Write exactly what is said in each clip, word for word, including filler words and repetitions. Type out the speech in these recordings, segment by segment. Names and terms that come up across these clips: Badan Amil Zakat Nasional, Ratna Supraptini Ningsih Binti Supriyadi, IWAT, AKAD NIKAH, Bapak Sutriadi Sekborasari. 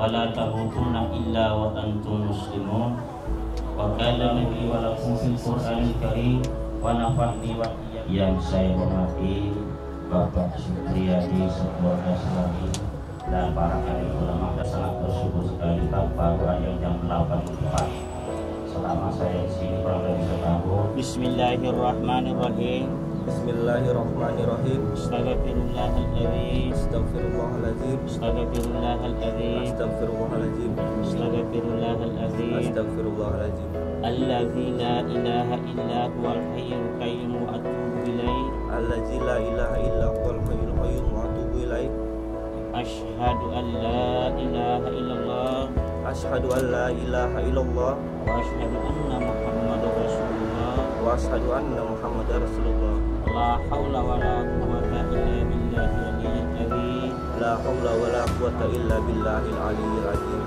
ولا تموتن إلا وأنتم مسلمون وقال النبي ولكم في القرآن الكريم ونفعني وإياكم. Yang saya hormati Bapak Sutriadi Sekborasari dan para alim ulama, sangat bersyukur sekali tanpa yang jam delapan empat selama saya di sini kurang lebih setahun. Bismillahirrahmanirrahim. Bismillahirrahmanirrahim. Astagfirullahaladzim. Astagfirullahaladzim. Astagfirullahaladzim. Astagfirullahaladzim. Astagfirullahaladzim. Astagfirullahaladzim. Allazi la ilaha illa huwal hayyul qayyum wa atubu ilaih. Allazi la ilaha illa huwal hayyul qayyum wa atubu ilaih. Ashhadu an la ilaha illallah. Ashhadu an la ilaha illallah. Wa ashhadu anna Muhammadar Rasulullah. Wa ashhadu anna Muhammadar Rasulullah. La haula wala quwwata illa billahil aliyyil azim. La haula wala quwwata illa billahil aliyyil azim.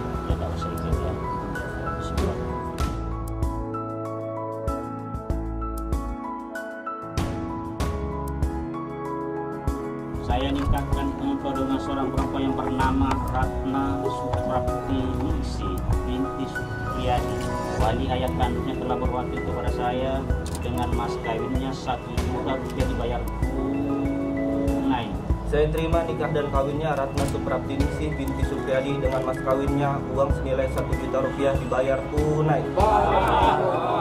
Saya nikahkan engkau dengan seorang perempuan yang bernama Ratna Supraptini Ningsih Binti Supriyadi. Wali ayah kandungnya telah berwakil kepada saya dengan mas kawinnya satu juta rupiah dibayar tunai. Saya terima nikah dan kawinnya Ratna Supraptini Ningsih Binti Supriyadi dengan mas kawinnya uang senilai satu juta rupiah dibayar tunai. Thank you.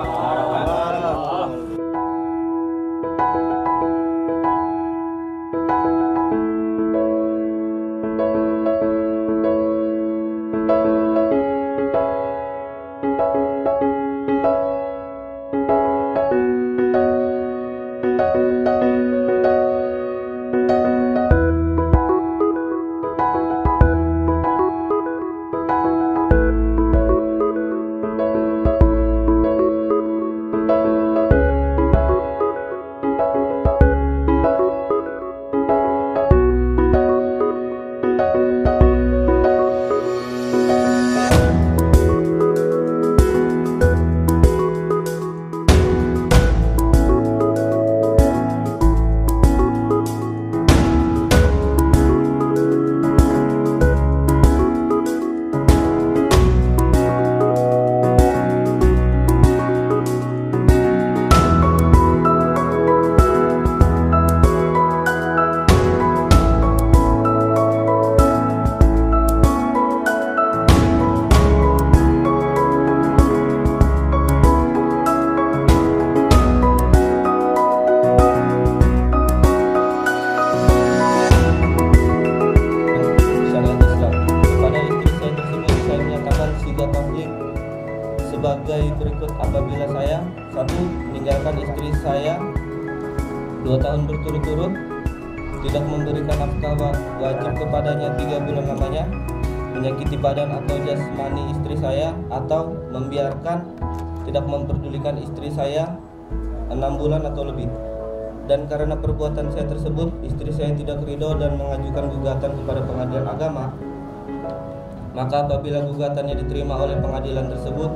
meninggalkan istri saya dua tahun berturut-turut, tidak memberikan nafkah wajib kepadanya tiga bulan lamanya, menyakiti badan atau jasmani istri saya, atau membiarkan tidak memperdulikan istri saya enam bulan atau lebih. Dan karena perbuatan saya tersebut, istri saya tidak ridho dan mengajukan gugatan kepada pengadilan agama. Maka apabila gugatannya diterima oleh pengadilan tersebut,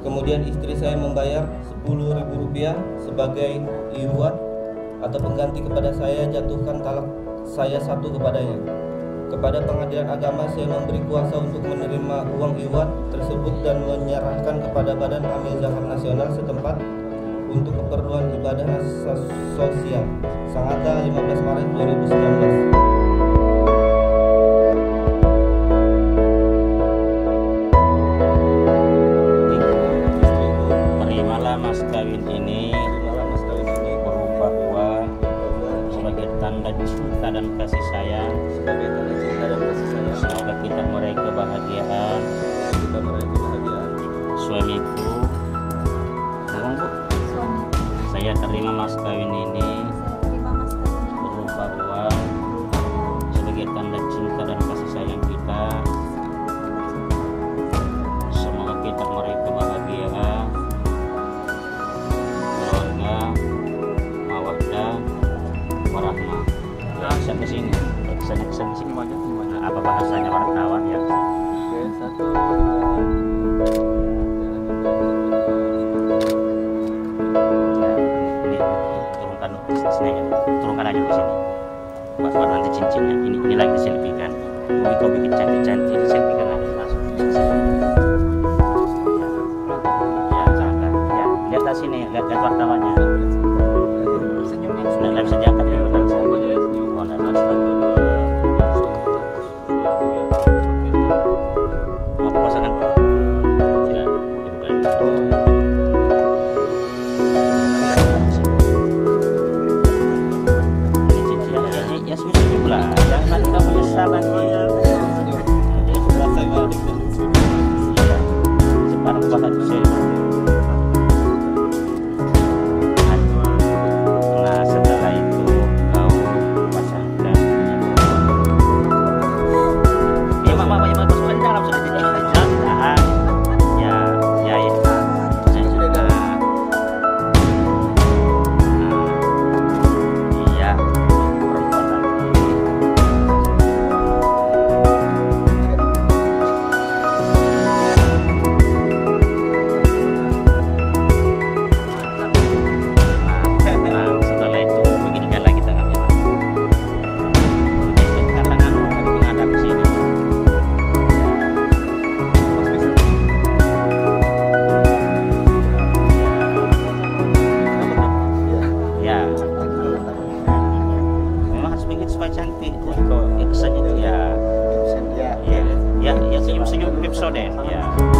kemudian istri saya membayar sepuluh ribu rupiah sebagai I W A T atau pengganti kepada saya, jatuhkan talak saya satu kepadanya. Kepada pengadilan agama saya memberi kuasa untuk menerima uang I W A T tersebut dan menyerahkan kepada Badan Amil Zakat Nasional setempat untuk keperluan ibadah sosial. Sangatta lima belas Maret dua ribu sembilan belas. Terimalah mas kawin ini bahwa sebagai tanda cinta dan kasih sayang, sebagai tanda cinta dan kasih sayang semoga kita meraih kebahagiaan. Kita meraih kebahagiaan. Suamiku, saya terima mas kawin ini berupa uang sebagai tanda cinta dan kasih sayang kita. Semoga kita meraih kebahagiaan, keluarga, mawaddah, warahmah. Sampai sini, sampai sini aja. Apa bahasanya orang kawan ya? Oke, satu. Turunkan aja di sini. Buat nanti cincinnya ini, ini lagi diselfiekan. Ini kau bikin cantik-cantik diselfiekan aja langsung. Ya, jangan. Ya, lihat di sini, lihat wartawannya. Senyumnya sudah live sejak tadi benar saya. Senyum-senyum episode ya.